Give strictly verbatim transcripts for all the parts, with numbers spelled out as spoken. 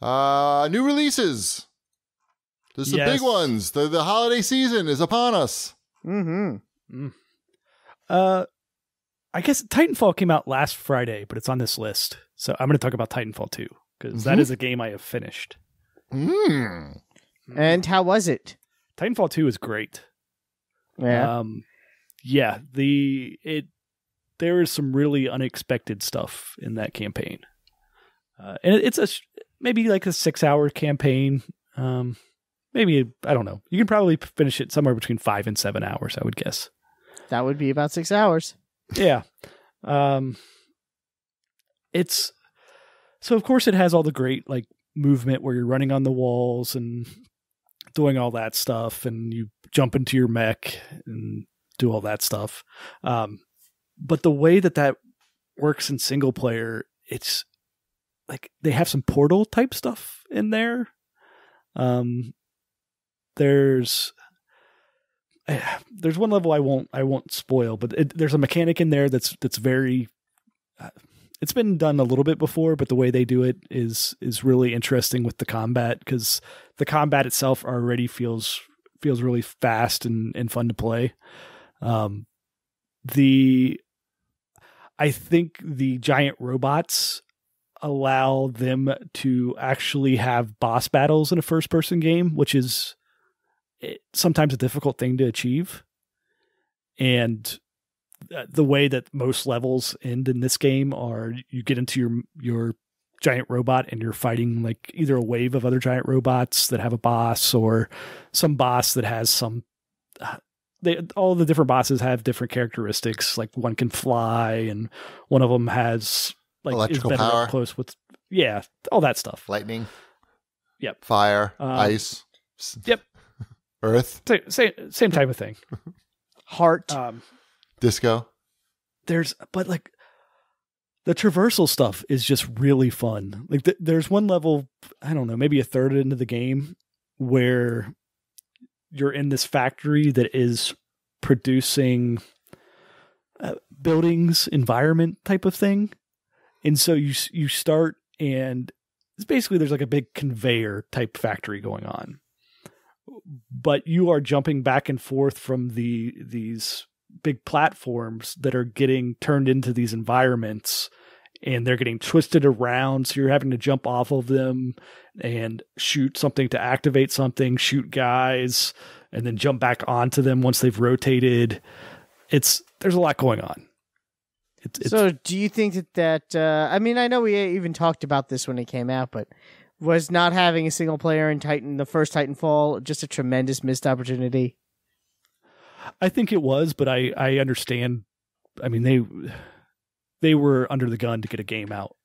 Uh, new releases. There's yes. the big ones. The the holiday season is upon us. Mm-hmm. Mm. Uh, I guess Titanfall came out last Friday, but it's on this list. So I'm going to talk about Titanfall two, because mm-hmm. that is a game I have finished. Mm. And how was it? Titanfall two is great. Yeah. Um, yeah. The it there is some really unexpected stuff in that campaign, uh, and it's a maybe like a six-hour campaign. Um, maybe I don't know. You can probably finish it somewhere between five and seven hours, I would guess. That would be about six hours. Yeah. Um, it's so of course it has all the great like movement where you're running on the walls and doing all that stuff, and you jump into your mech and do all that stuff. Um, but the way that that works in single player, it's like they have some portal type stuff in there. Um, there's, there's one level I won't, I won't spoil, but it, there's a mechanic in there that's, that's very, uh, it's been done a little bit before, but the way they do it is, is really interesting with the combat, because the combat itself already feels feels really fast and, and fun to play. Um, the, I think the giant robots allow them to actually have boss battles in a first person game, which is it, sometimes a difficult thing to achieve. And the way that most levels end in this game are you get into your, your giant robot and you're fighting like either a wave of other giant robots that have a boss, or some boss that has some, they, all the different bosses have different characteristics. Like one can fly and one of them has like electrical power, close with, yeah, all that stuff. Lightning. Yep. Fire, um, ice. Yep. Earth. Same, same type of thing. Heart. Um, Disco. There's, but like the traversal stuff is just really fun. Like th there's one level, I don't know, maybe a third into the game where you're in this factory that is producing uh, buildings, environment type of thing. And so you, you start and it's basically, there's like a big conveyor type factory going on, but you are jumping back and forth from the, these big platforms that are getting turned into these environments, and they're getting twisted around. So you're having to jump off of them and shoot something to activate something, shoot guys, and then jump back onto them once they've rotated. It's, there's a lot going on. It's, it's, so do you think that that, uh, I mean, I know we even talked about this when it came out, but was not having a single player in Titan, the first Titanfall, just a tremendous missed opportunity? I think it was, but I, I understand. I mean, they they were under the gun to get a game out,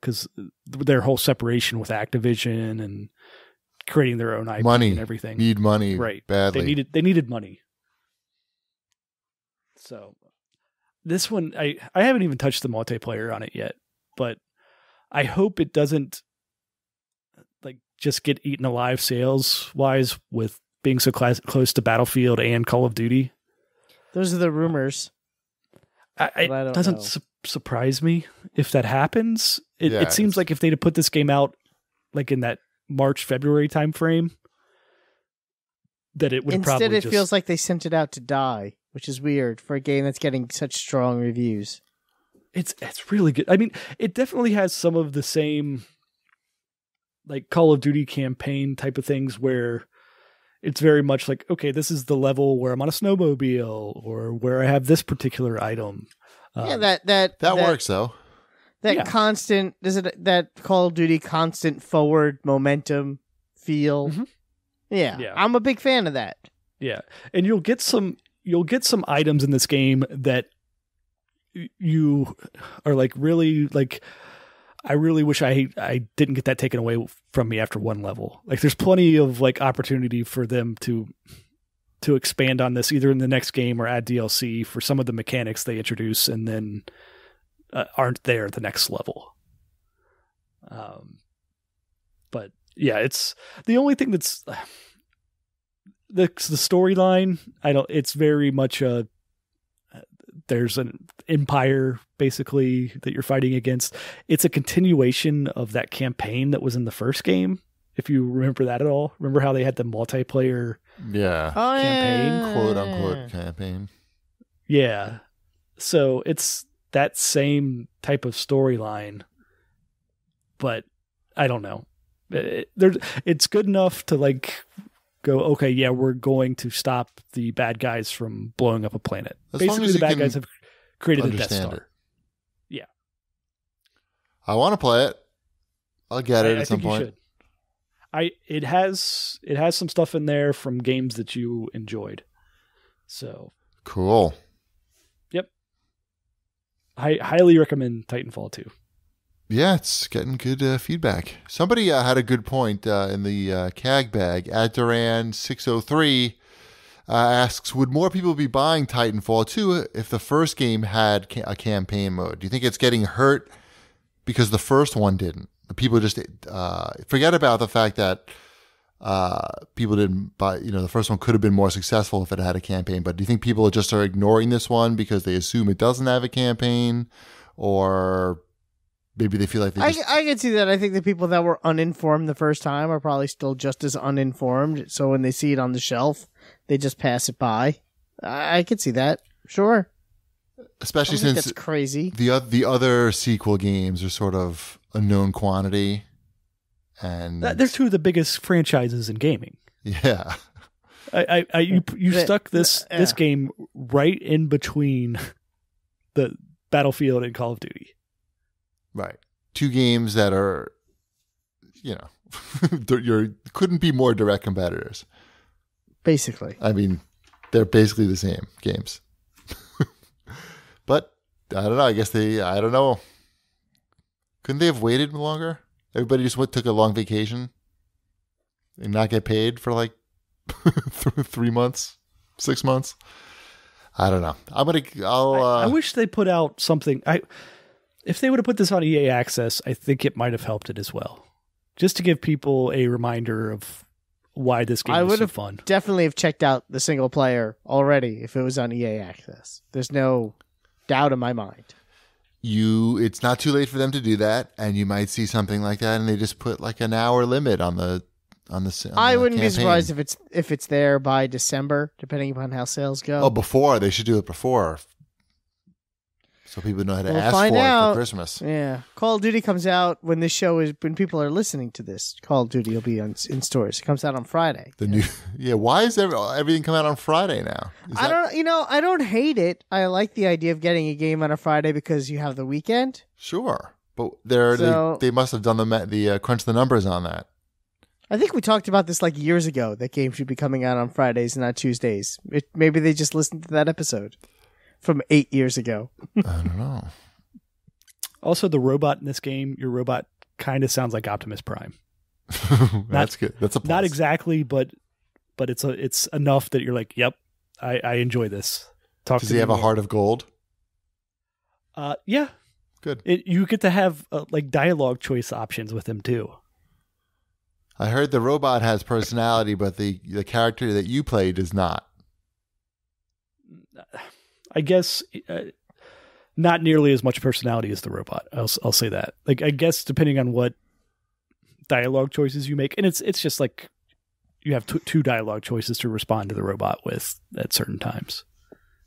because their whole separation with Activision and creating their own I P money, and everything. Need money, right? Badly. They needed they needed money. So this one, I I haven't even touched the multiplayer on it yet, but I hope it doesn't like just get eaten alive sales wise with being so cl close to Battlefield and Call of Duty. Those are the rumors. I, it I doesn't su surprise me if that happens. It, yeah, it seems like if they'd have put this game out like in that March, February timeframe, that it would Instead, probably Instead, it just... feels like they sent it out to die, which is weird for a game that's getting such strong reviews. It's, it's really good. I mean, it definitely has some of the same like Call of Duty campaign type of things where it's very much like, okay, this is the level where I'm on a snowmobile or where I have this particular item. Um, yeah, that, that, that, that works though. That yeah. constant, is it that Call of Duty constant forward momentum feel? Mm-hmm. yeah, yeah. I'm a big fan of that. Yeah. And you'll get some, you'll get some items in this game that you are like, really like, I really wish I I didn't get that taken away from me after one level. Like there's plenty of like opportunity for them to to expand on this either in the next game or add D L C for some of the mechanics they introduce and then uh, aren't there at the next level. Um, but yeah, it's the only thing that's the the storyline. I don't. It's very much a there's an empire basically that you're fighting against. It's a continuation of that campaign that was in the first game. If you remember that at all, remember how they had the multiplayer yeah. campaign, oh, yeah. quote unquote campaign. Yeah. So it's that same type of storyline, but I don't know. It, there's, it's good enough to like go, okay, yeah, we're going to stop the bad guys from blowing up a planet. As Basically, the bad guys have created a Death Star. It. Yeah. I want to play it. I'll get I, it at I some point. I it has it has some stuff in there from games that you enjoyed. So cool. Yep. I highly recommend Titanfall two. Yeah, it's getting good uh, feedback. Somebody uh, had a good point uh, in the uh, C A G bag. At Duran six oh three uh, asks, would more people be buying Titanfall two if the first game had ca a campaign mode? Do you think it's getting hurt because the first one didn't? People just uh, forget about the fact that uh, people didn't buy, you know, the first one could have been more successful if it had a campaign. But do you think people just are ignoring this one because they assume it doesn't have a campaign? Or... maybe they feel like they just... I, I can see that. I think the people that were uninformed the first time are probably still just as uninformed. So when they see it on the shelf, they just pass it by. I, I can see that. Sure. Especially since that's crazy. The, the other sequel games are sort of a known quantity. And they're two of the biggest franchises in gaming. Yeah. I, I, I you, you stuck this, yeah. this game right in between the Battlefield and Call of Duty. Right. Two games that are, you know, you're, couldn't be more direct competitors. Basically. I mean, they're basically the same games. But, I don't know. I guess they, I don't know. Couldn't they have waited longer? Everybody just went, took a long vacation and not get paid for like three months, six months. I don't know. I'm going to, I'll. Uh, I, I wish they put out something. I. If they would have put this on E A Access, I think it might have helped it as well. Just to give people a reminder of why this game I is would so have fun. I would definitely have checked out the single player already if it was on E A Access. There's no doubt in my mind. You, It's not too late for them to do that, and you might see something like that, and they just put like an hour limit on the on the. On I the wouldn't campaign. Be surprised if it's if it's there by December, depending upon how sales go. Oh, before they should do it before. So people know how to we'll ask for out. It for Christmas. Yeah, Call of Duty comes out when this show is when people are listening to this. Call of Duty will be on, in stores. It comes out on Friday. The new, yeah. Why is every, everything come out on Friday now? Is I that, don't, you know, I don't hate it. I like the idea of getting a game on a Friday because you have the weekend. Sure, but they're, so, they they must have done the the uh, crunch the numbers on that. I think we talked about this like years ago. That game should be coming out on Fridays and not Tuesdays. It, maybe they just listened to that episode. From eight years ago. I don't know. Also, the robot in this game, your robot kind of sounds like Optimus Prime. Not, that's good. That's a plus. Not exactly, but but it's a it's enough that you're like, yep, I, I enjoy this. Talk Does to he have more. A heart of gold? Uh, yeah. Good. It, you get to have uh, like dialogue choice options with him too. I heard the robot has personality, but the the character that you play does not. I guess uh, not nearly as much personality as the robot. I'll, I'll say that. Like, I guess depending on what dialogue choices you make, and it's it's just like you have two dialogue choices to respond to the robot with at certain times.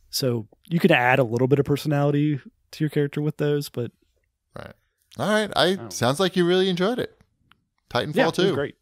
So you can add a little bit of personality to your character with those, but right, all right. I, I sounds like you really enjoyed it. Titanfall two, yeah, great.